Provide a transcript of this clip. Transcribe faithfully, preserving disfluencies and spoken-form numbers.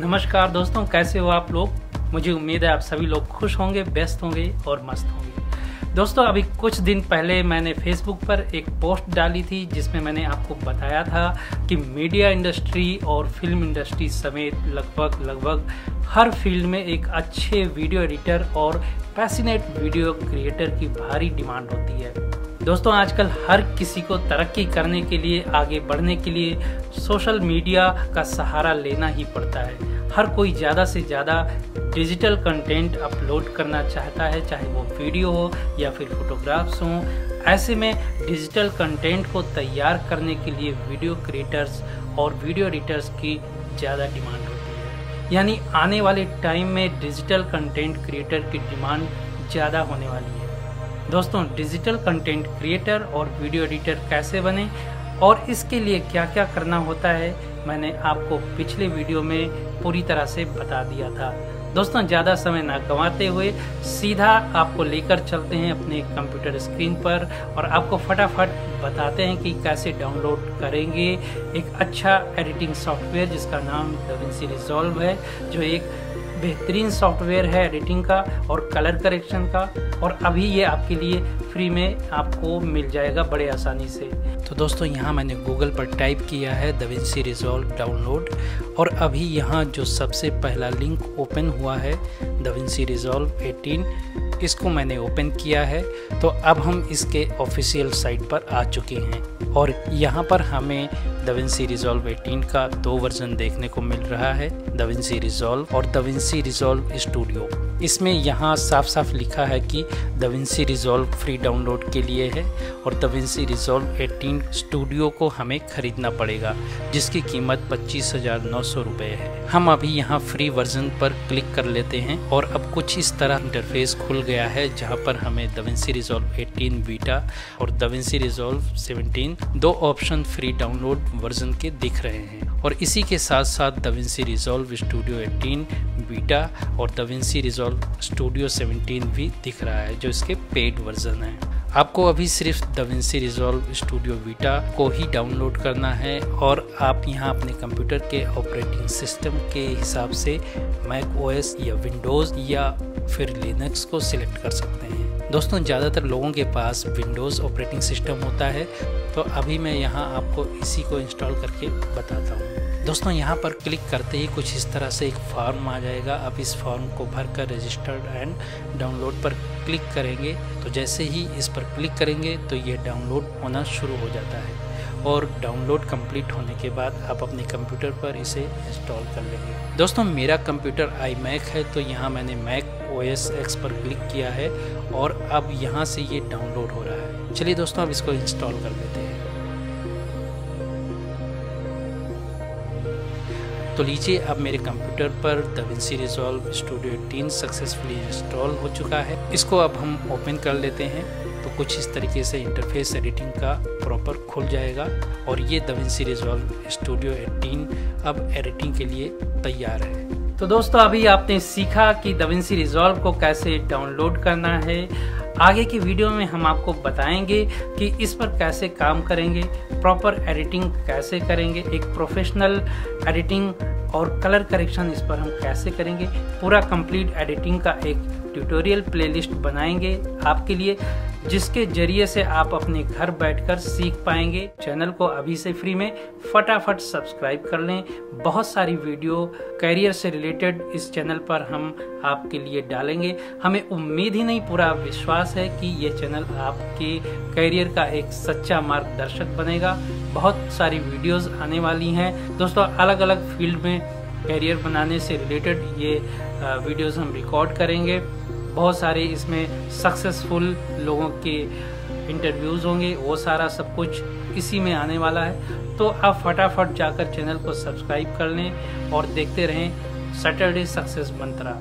नमस्कार दोस्तों, कैसे हो आप लोग। मुझे उम्मीद है आप सभी लोग खुश होंगे, व्यस्त होंगे और मस्त होंगे। दोस्तों, अभी कुछ दिन पहले मैंने फेसबुक पर एक पोस्ट डाली थी जिसमें मैंने आपको बताया था कि मीडिया इंडस्ट्री और फिल्म इंडस्ट्री समेत लगभग लगभग हर फील्ड में एक अच्छे वीडियो एडिटर और पैशनेट वीडियो क्रिएटर की भारी डिमांड होती है। दोस्तों, आजकल हर किसी को तरक्की करने के लिए, आगे बढ़ने के लिए सोशल मीडिया का सहारा लेना ही पड़ता है। हर कोई ज़्यादा से ज़्यादा डिजिटल कंटेंट अपलोड करना चाहता है, चाहे वो वीडियो हो या फिर फोटोग्राफ्स हों। ऐसे में डिजिटल कंटेंट को तैयार करने के लिए वीडियो क्रिएटर्स और वीडियो एडिटर्स की ज़्यादा डिमांड होती है। यानी आने वाले टाइम में डिजिटल कंटेंट क्रिएटर की डिमांड ज़्यादा होने वाली है। दोस्तों, डिजिटल कंटेंट क्रिएटर और वीडियो एडिटर कैसे बने और इसके लिए क्या क्या करना होता है, मैंने आपको पिछले वीडियो में पूरी तरह से बता दिया था। दोस्तों, ज़्यादा समय ना गंवाते हुए सीधा आपको लेकर चलते हैं अपने कंप्यूटर स्क्रीन पर और आपको फटाफट बताते हैं कि कैसे डाउनलोड करेंगे एक अच्छा एडिटिंग सॉफ्टवेयर जिसका नाम DaVinci Resolve है, जो एक बेहतरीन सॉफ्टवेयर है एडिटिंग का और कलर करेक्शन का। और अभी ये आपके लिए फ्री में आपको मिल जाएगा बड़े आसानी से। तो दोस्तों, यहाँ मैंने गूगल पर टाइप किया है DaVinci Resolve डाउनलोड और अभी यहाँ जो सबसे पहला लिंक ओपन हुआ है DaVinci Resolve अठारह, इसको मैंने ओपन किया है। तो अब हम इसके ऑफिशियल साइट पर आ चुके हैं और यहाँ पर हमें DaVinci Resolve अठारह का दो वर्जन देखने को मिल रहा है, DaVinci Resolve और DaVinci Resolve स्टूडियो। इसमें यहाँ साफ साफ लिखा है कि DaVinci Resolve फ्री डाउनलोड के लिए है और DaVinci Resolve अठारह स्टूडियो को हमें खरीदना पड़ेगा, जिसकी कीमत पच्चीस हज़ार नौ सौ रुपये है। हम अभी यहाँ फ्री वर्जन पर क्लिक कर लेते हैं और अब कुछ इस तरह इंटरफेस खुल गया है, जहाँ पर हमें DaVinci Resolve अठारह बीटा और DaVinci Resolve सत्रह दो ऑप्शन फ्री डाउनलोड वर्जन के दिख रहे हैं। और इसी के साथ साथ DaVinci Resolve स्टूडियो अठारह बीटा और DaVinci Resolve स्टूडियो सत्रह भी दिख रहा है, जो इसके पेड वर्जन है। आपको अभी सिर्फ DaVinci Resolve स्टूडियो बीटा को ही डाउनलोड करना है और आप यहाँ अपने कंप्यूटर के ऑपरेटिंग सिस्टम के हिसाब से मैक ओएस या विंडोज़ या फिर लिनक्स को सिलेक्ट कर सकते हैं। दोस्तों, ज़्यादातर लोगों के पास विंडोज़ ऑपरेटिंग सिस्टम होता है, तो अभी मैं यहाँ आपको इसी को इंस्टॉल करके बताता हूँ। दोस्तों, यहाँ पर क्लिक करते ही कुछ इस तरह से एक फॉर्म आ जाएगा। आप इस फॉर्म को भरकर रजिस्टर्ड एंड डाउनलोड पर क्लिक करेंगे। तो जैसे ही इस पर क्लिक करेंगे तो ये डाउनलोड होना शुरू हो जाता है और डाउनलोड कंप्लीट होने के बाद आप अपने कंप्यूटर पर इसे इंस्टॉल कर लेंगे। दोस्तों, मेरा कंप्यूटर आई मैक है, तो यहाँ मैंने मैक ओ एस एक्स पर क्लिक किया है और अब यहाँ से ये डाउनलोड हो रहा है। चलिए दोस्तों, अब इसको इंस्टॉल कर लेते हैं। तो लीजिए, अब मेरे कंप्यूटर पर DaVinci Resolve स्टूडियो अठारह सक्सेसफुली इंस्टॉल हो चुका है। इसको अब हम ओपन कर लेते हैं। तो कुछ इस तरीके से इंटरफेस एडिटिंग का प्रॉपर खुल जाएगा और ये DaVinci Resolve स्टूडियो अठारह अब एडिटिंग के लिए तैयार है। तो दोस्तों, अभी आपने सीखा कि DaVinci Resolve को कैसे डाउनलोड करना है। आगे की वीडियो में हम आपको बताएंगे कि इस पर कैसे काम करेंगे, प्रॉपर एडिटिंग कैसे करेंगे, एक प्रोफेशनल एडिटिंग और कलर करेक्शन इस पर हम कैसे करेंगे। पूरा कंप्लीट एडिटिंग का एक ट्यूटोरियल प्लेलिस्ट बनाएंगे आपके लिए, जिसके जरिए से आप अपने घर बैठकर सीख पाएंगे। चैनल को अभी से फ्री में फटाफट सब्सक्राइब कर लें। बहुत सारी वीडियो करियर से रिलेटेड इस चैनल पर हम आपके लिए डालेंगे। हमें उम्मीद ही नहीं, पूरा विश्वास है कि ये चैनल आपके करियर का एक सच्चा मार्गदर्शक बनेगा। बहुत सारी वीडियोज़ आने वाली हैं दोस्तों, अलग अलग फील्ड में करियर बनाने से रिलेटेड ये वीडियोस हम रिकॉर्ड करेंगे। बहुत सारे इसमें सक्सेसफुल लोगों के इंटरव्यूज़ होंगे, वो सारा सब कुछ इसी में आने वाला है। तो आप फटाफट जाकर चैनल को सब्सक्राइब कर लें और देखते रहें सैटरडे सक्सेस मंत्रा।